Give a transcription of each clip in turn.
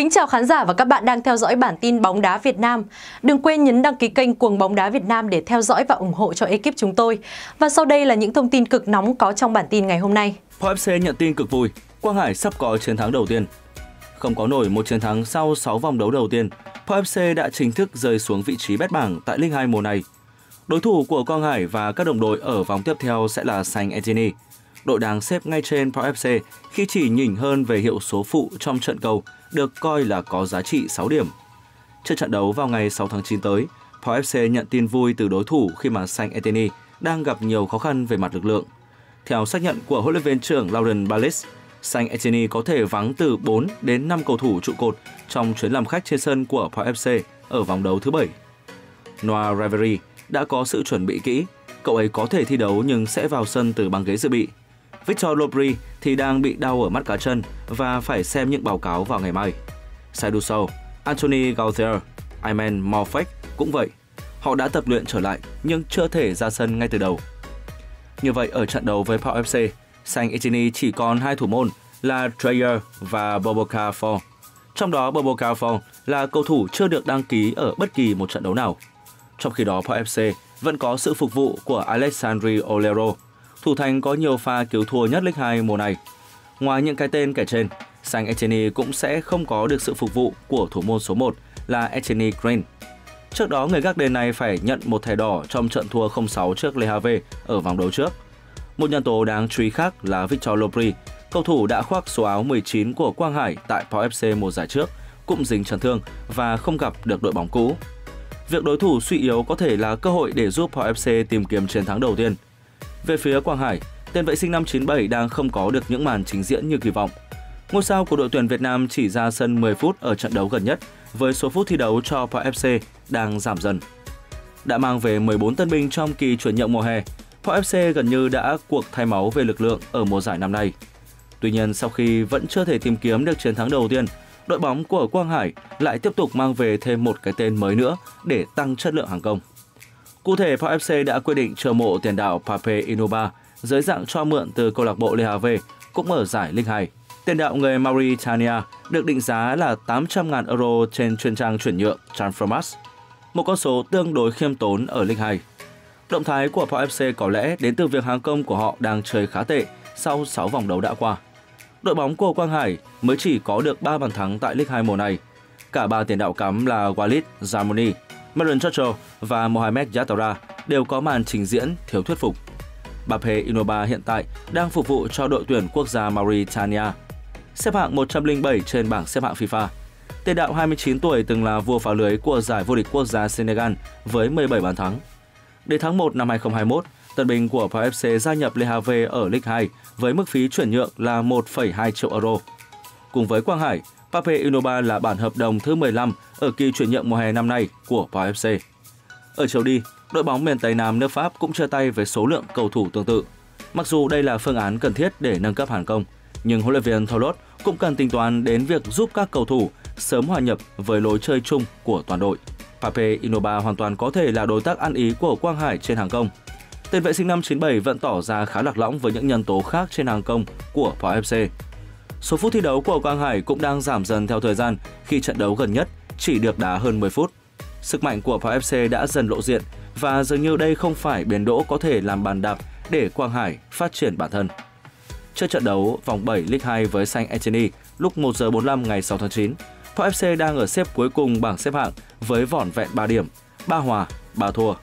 Kính chào khán giả và các bạn đang theo dõi bản tin bóng đá Việt Nam. Đừng quên nhấn đăng ký kênh Quang bóng đá Việt Nam để theo dõi và ủng hộ cho ekip chúng tôi. Và sau đây là những thông tin cực nóng có trong bản tin ngày hôm nay. Pau FC nhận tin cực vui, Quang Hải sắp có chiến thắng đầu tiên. Không có nổi một chiến thắng sau 6 vòng đấu đầu tiên, Pau FC đã chính thức rơi xuống vị trí bét bảng tại League 2 mùa này. Đối thủ của Quang Hải và các đồng đội ở vòng tiếp theo sẽ là Saint-Étienne, đội đang xếp ngay trên Pau FC khi chỉ nhỉnh hơn về hiệu số phụ trong trận cầu, được coi là có giá trị 6 điểm. Trước trận đấu vào ngày 6 tháng 9 tới, Pau FC nhận tin vui từ đối thủ khi mà Saint-Étienne đang gặp nhiều khó khăn về mặt lực lượng. Theo xác nhận của huấn luyện viên trưởng Lauren Ballis, Saint-Étienne có thể vắng từ 4 đến 5 cầu thủ trụ cột trong chuyến làm khách trên sân của Pau FC ở vòng đấu thứ 7. Noah Raveyre đã có sự chuẩn bị kỹ, cậu ấy có thể thi đấu nhưng sẽ vào sân từ băng ghế dự bị. Victor Lopri thì đang bị đau ở mắt cá chân và phải xem những báo cáo vào ngày mai. Sai đu sâu, Anthony Gauthier, Ayman Mofek cũng vậy. Họ đã tập luyện trở lại nhưng chưa thể ra sân ngay từ đầu. Như vậy ở trận đấu với Pau FC, Saint-Étienne chỉ còn 2 thủ môn là Dreyer và Boboca Fong. Trong đó Boboca Fong là cầu thủ chưa được đăng ký ở bất kỳ một trận đấu nào. Trong khi đó Pau FC vẫn có sự phục vụ của Alexandre Olero, thủ thành có nhiều pha cứu thua nhất League 2 mùa này. Ngoài những cái tên kể trên, Saint-Étienne cũng sẽ không có được sự phục vụ của thủ môn số 1 là Etienne Green. Trước đó, người gác đền này phải nhận một thẻ đỏ trong trận thua 0-6 trước Le Havre ở vòng đấu trước. Một nhân tố đáng chú ý khác là Victor Lopri, cầu thủ đã khoác số áo 19 của Quang Hải tại Pau FC mùa giải trước, cũng dính chấn thương và không gặp được đội bóng cũ. Việc đối thủ suy yếu có thể là cơ hội để giúp Pau FC tìm kiếm chiến thắng đầu tiên. Về phía Quang Hải, tên vệ sinh năm 97 đang không có được những màn trình diễn như kỳ vọng. Ngôi sao của đội tuyển Việt Nam chỉ ra sân 10 phút ở trận đấu gần nhất, với số phút thi đấu cho Pau FC đang giảm dần. Đã mang về 14 tân binh trong kỳ chuyển nhượng mùa hè, Pau FC gần như đã cuộc thay máu về lực lượng ở mùa giải năm nay. Tuy nhiên, sau khi vẫn chưa thể tìm kiếm được chiến thắng đầu tiên, đội bóng của Quang Hải lại tiếp tục mang về thêm một cái tên mới nữa để tăng chất lượng hàng công. Cụ thể, Pau FC đã quyết định chiêu mộ tiền đạo Pape Ibnou Ba dưới dạng cho mượn từ câu lạc bộ Le Havre cũng ở giải League 2. Tiền đạo người Mauritania được định giá là 800.000 euro trên chuyên trang chuyển nhượng Transfermarkt, một con số tương đối khiêm tốn ở League 2. Động thái của Pau FC có lẽ đến từ việc hàng công của họ đang chơi khá tệ sau 6 vòng đấu đã qua. Đội bóng của Quang Hải mới chỉ có được 3 bàn thắng tại League 2 mùa này. Cả 3 tiền đạo cắm là Walid, Jamoni, Marlon Chotro và Mohamed Yattara đều có màn trình diễn thiếu thuyết phục. Pape Ibnou Ba hiện tại đang phục vụ cho đội tuyển quốc gia Mauritania, xếp hạng 107 trên bảng xếp hạng FIFA. Tiền đạo 29 tuổi từng là vua phá lưới của giải vô địch quốc gia Senegal với 17 bàn thắng. Đến tháng 1 năm 2021, tân binh của Pau FC gia nhập Le Havre ở League 2 với mức phí chuyển nhượng là 1,2 triệu euro. Cùng với Quang Hải, Pape Ibnou Ba là bản hợp đồng thứ 15 ở kỳ chuyển nhượng mùa hè năm nay của Pau FC. Ở chiều đi, đội bóng miền Tây Nam nước Pháp cũng chia tay với số lượng cầu thủ tương tự. Mặc dù đây là phương án cần thiết để nâng cấp hàng công, nhưng huấn luyện viên Tholot cũng cần tính toán đến việc giúp các cầu thủ sớm hòa nhập với lối chơi chung của toàn đội. Pape Ibnou Ba hoàn toàn có thể là đối tác ăn ý của Quang Hải trên hàng công. Tiền vệ sinh năm 97 vẫn tỏ ra khá lạc lõng với những nhân tố khác trên hàng công của Pau FC. Số phút thi đấu của Quang Hải cũng đang giảm dần theo thời gian khi trận đấu gần nhất chỉ được đá hơn 10 phút. Sức mạnh của Pau FC đã dần lộ diện và dường như đây không phải bến đỗ có thể làm bàn đạp để Quang Hải phát triển bản thân. Trước trận đấu vòng 7 League 2 với Saint-Étienne lúc 1:45 ngày 6 tháng 9, Pau FC đang ở xếp cuối cùng bảng xếp hạng với vỏn vẹn 3 điểm, 3 hòa, 3 thua.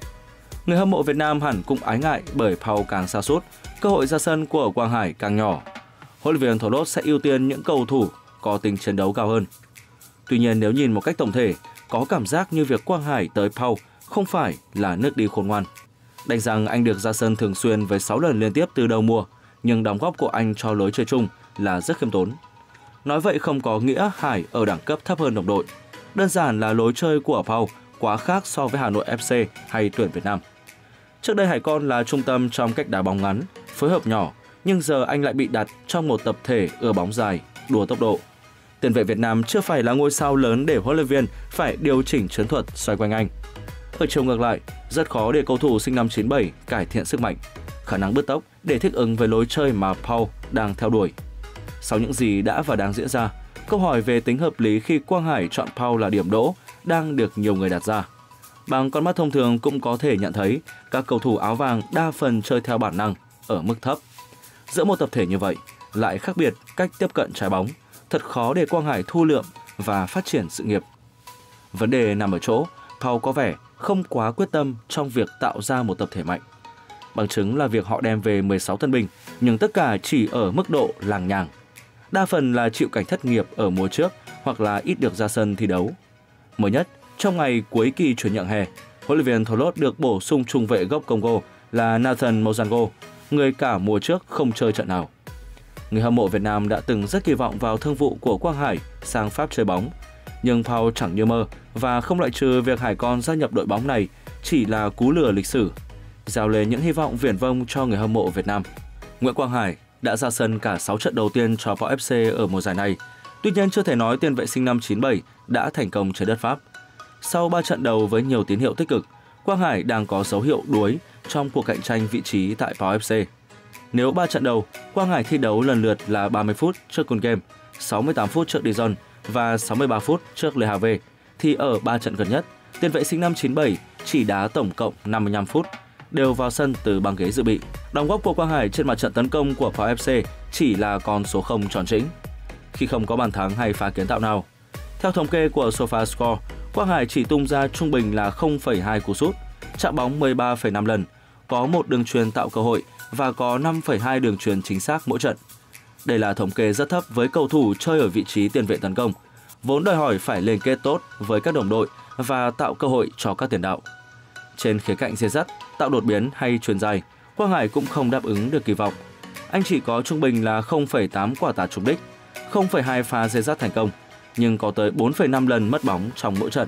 Người hâm mộ Việt Nam hẳn cũng ái ngại bởi Pau càng sa sút, cơ hội ra sân của Quang Hải càng nhỏ. Huấn luyện viên Tholot sẽ ưu tiên những cầu thủ có tính chiến đấu cao hơn. Tuy nhiên, nếu nhìn một cách tổng thể, có cảm giác như việc Quang Hải tới Pau không phải là nước đi khôn ngoan. Đành rằng anh được ra sân thường xuyên với 6 lần liên tiếp từ đầu mùa, nhưng đóng góp của anh cho lối chơi chung là rất khiêm tốn. Nói vậy không có nghĩa Hải ở đẳng cấp thấp hơn đồng đội. Đơn giản là lối chơi của Pau quá khác so với Hà Nội FC hay tuyển Việt Nam. Trước đây Hải Con là trung tâm trong cách đá bóng ngắn, phối hợp nhỏ, nhưng giờ anh lại bị đặt trong một tập thể ưa bóng dài, đua tốc độ. Tiền vệ Việt Nam chưa phải là ngôi sao lớn để huấn luyện viên phải điều chỉnh chiến thuật xoay quanh anh. Ở chiều ngược lại, rất khó để cầu thủ sinh năm 97 cải thiện sức mạnh, khả năng bứt tốc để thích ứng với lối chơi mà Pau đang theo đuổi. Sau những gì đã và đang diễn ra, Câu hỏi về tính hợp lý khi Quang Hải chọn Pau là điểm đỗ đang được nhiều người đặt ra. Bằng con mắt thông thường cũng có thể nhận thấy các cầu thủ áo vàng đa phần chơi theo bản năng ở mức thấp. Giữa một tập thể như vậy lại khác biệt cách tiếp cận trái bóng, thật khó để Quang Hải thu lượm và phát triển sự nghiệp. Vấn đề nằm ở chỗ Pau có vẻ không quá quyết tâm trong việc tạo ra một tập thể mạnh. Bằng chứng là việc họ đem về 16 tân binh, nhưng tất cả chỉ ở mức độ làng nhàng. Đa phần là chịu cảnh thất nghiệp ở mùa trước hoặc là ít được ra sân thi đấu. Mới nhất, trong ngày cuối kỳ chuyển nhượng hè, huấn luyện viên Tholot được bổ sung trung vệ gốc Congo là Nathan Mozango, người cả mùa trước không chơi trận nào. Người hâm mộ Việt Nam đã từng rất kỳ vọng vào thương vụ của Quang Hải sang Pháp chơi bóng, nhưng Pau chẳng như mơ và không loại trừ việc Hải con gia nhập đội bóng này chỉ là cú lừa lịch sử, gieo lên những hy vọng viển vông cho người hâm mộ Việt Nam. Nguyễn Quang Hải đã ra sân cả 6 trận đầu tiên cho Pau FC ở mùa giải này, tuy nhiên chưa thể nói tiền vệ sinh năm 97 đã thành công trên đất Pháp. Sau 3 trận đầu với nhiều tín hiệu tích cực, Quang Hải đang có dấu hiệu đuối trong cuộc cạnh tranh vị trí tại Pau FC. Nếu 3 trận đầu, Quang Hải thi đấu lần lượt là 30 phút trước Con Game, 68 phút trước Dijon và 63 phút trước Le Havre, thì ở 3 trận gần nhất, tiền vệ sinh năm 97 chỉ đá tổng cộng 55 phút, đều vào sân từ băng ghế dự bị. Đóng góp của Quang Hải trên mặt trận tấn công của Pau FC chỉ là con số 0 tròn trĩnh, khi không có bàn thắng hay pha kiến tạo nào. Theo thống kê của SofaScore, Quang Hải chỉ tung ra trung bình là 0,2 cú sút, chạm bóng 13,5 lần, có 1 đường chuyền tạo cơ hội và có 5,2 đường chuyền chính xác mỗi trận. Đây là thống kê rất thấp với cầu thủ chơi ở vị trí tiền vệ tấn công, vốn đòi hỏi phải liên kết tốt với các đồng đội và tạo cơ hội cho các tiền đạo. Trên khía cạnh dây dắt, tạo đột biến hay chuyền dài, Quang Hải cũng không đáp ứng được kỳ vọng. Anh chỉ có trung bình là 0,8 quả tạt trúng đích, 0,2 pha dây dắt thành công, nhưng có tới 4,5 lần mất bóng trong mỗi trận.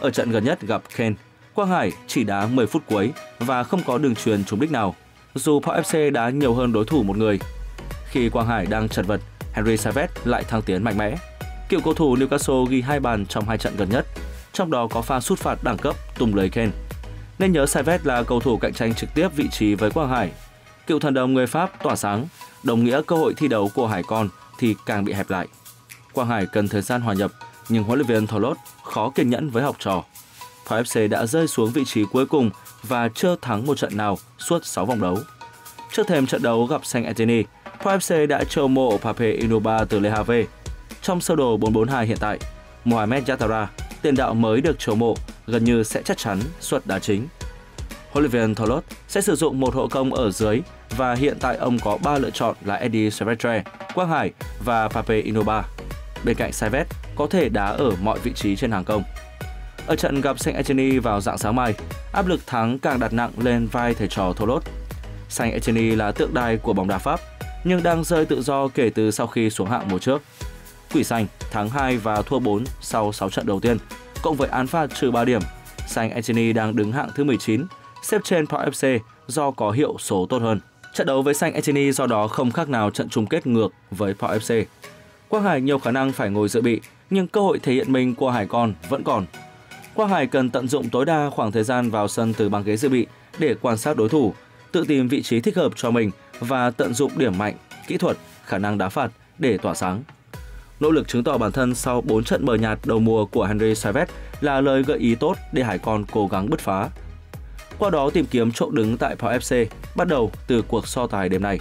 Ở trận gần nhất gặp Ken, Quang Hải chỉ đá 10 phút cuối và không có đường chuyền trúng đích nào, dù Pau FC đá nhiều hơn đối thủ một người. Khi Quang Hải đang chật vật, Henri Saivet lại thăng tiến mạnh mẽ. Cựu cầu thủ Newcastle ghi 2 bàn trong 2 trận gần nhất, trong đó có pha sút phạt đẳng cấp tung lưới Ken. Nên nhớ Saivet là cầu thủ cạnh tranh trực tiếp vị trí với Quang Hải. Cựu thần đồng người Pháp tỏa sáng, đồng nghĩa cơ hội thi đấu của Hải con thì càng bị hẹp lại. Quang Hải cần thời gian hòa nhập, nhưng huấn luyện viên Tholot khó kiên nhẫn với học trò. Pau FC đã rơi xuống vị trí cuối cùng và chưa thắng một trận nào suốt 6 vòng đấu. Trước thềm trận đấu gặp Saint-Étienne, Pau FC đã chiêu mộ Pape Ibnou Ba từ Le Havre. Trong sơ đồ 4-4-2 hiện tại, Mohamed Yattara, tiền đạo mới được chiêu mộ, gần như sẽ chắc chắn suất đá chính. Huấn luyện viên Tholot sẽ sử dụng một hộ công ở dưới và hiện tại ông có 3 lựa chọn là Eddie Servetrey, Quang Hải và Pape Ibnou Ba. Bên cạnh Saivet có thể đá ở mọi vị trí trên hàng công. Ở trận gặp Saint-Étienne vào rạng sáng mai, áp lực thắng càng đặt nặng lên vai thầy trò Tholot. Saint-Étienne là tượng đài của bóng đá Pháp, nhưng đang rơi tự do kể từ sau khi xuống hạng mùa trước. Quỷ Xanh thắng 2 và thua 4 sau 6 trận đầu tiên, cộng với án phạt trừ 3 điểm. Saint-Étienne đang đứng hạng thứ 19, xếp trên Pau FC do có hiệu số tốt hơn. Trận đấu với Saint-Étienne do đó không khác nào trận chung kết ngược với Pau FC. Quang Hải nhiều khả năng phải ngồi dự bị, nhưng cơ hội thể hiện mình của Hải con vẫn còn. Quang Hải cần tận dụng tối đa khoảng thời gian vào sân từ băng ghế dự bị để quan sát đối thủ, tự tìm vị trí thích hợp cho mình và tận dụng điểm mạnh, kỹ thuật, khả năng đá phạt để tỏa sáng. Nỗ lực chứng tỏ bản thân sau 4 trận mờ nhạt đầu mùa của Henri Saivet là lời gợi ý tốt để Hải con cố gắng bứt phá. Qua đó tìm kiếm chỗ đứng tại Pau FC bắt đầu từ cuộc so tài đêm nay.